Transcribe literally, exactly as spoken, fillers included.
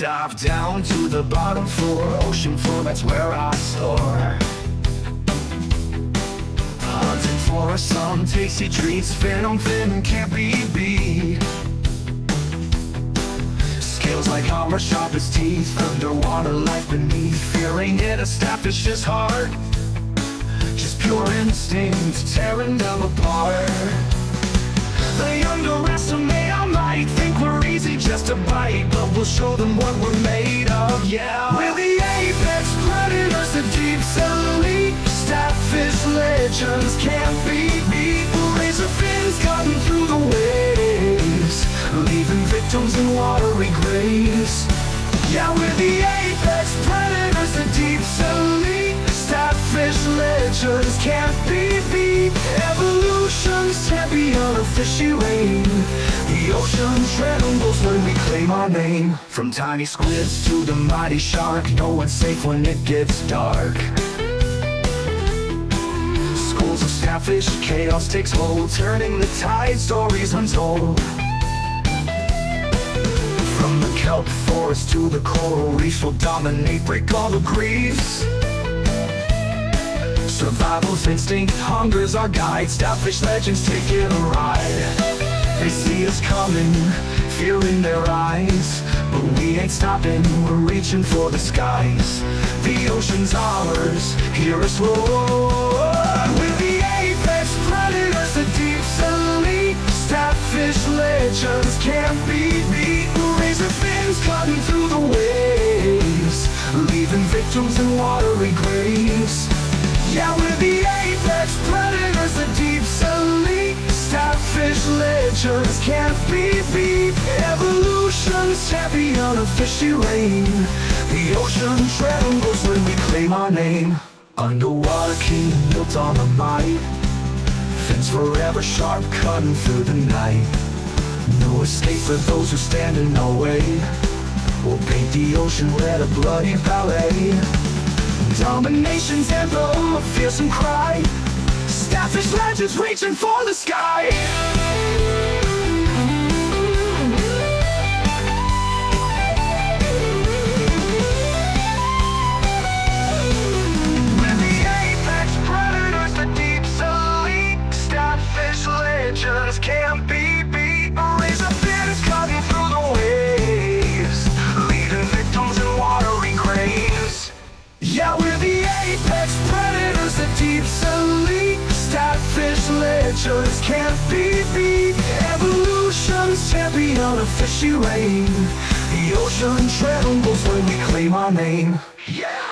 dive down to the bottom floor, ocean floor, that's where I soar. Hunting for some tasty treats, fin on fin, can't be beat. Skills like armor, sharp as teeth, underwater life beneath, fearing it, a stabfish is hard. Just pure instinct, tearing them apart. They underestimate our might, think we're easy just to bite, but we'll show them what we're made of, yeah. We're the apex predators, the deep elite, stabfish legends can't be beat. Razor fins cutting through the waves, leaving victims in watery graves. Yeah, we're the apex predators, the deep elite, stabfish legends can't be beat. Evolution's heavy on a fishy rain, the ocean trembles when we claim our name. From tiny squids to the mighty shark, no one's safe when it gets dark. Schools of stabfish, chaos takes hold, turning the tide, stories untold. From the kelp forest to the coral reefs, will dominate, break all the griefs. Survival's instinct, hunger's our guide, stabfish legends taking a ride. They see us coming, fear in their eyes, but we ain't stopping, we're reaching for the skies. The ocean's ours, hear us roar. We're the apex predators, the deep elite, stabfish legends can't be beat. Razor fins cutting through the waves, leaving victims in watery graves. Yeah, we're the apex predators, the deep elite, stabfish legends can't be beat. Evolution's heavy on a fishy rain, the ocean trembles when we claim our name. Underwater kingdom built on the might, fins forever sharp cutting through the night. No escape for those who stand in our way, we'll paint the ocean red, a bloody ballet. Domination's anthem, a fearsome cry, stabfish legends reaching for the sky. Legends can't be beat. Evolution's heavy on a fishy rain, the ocean trembles when we claim our name. Yeah.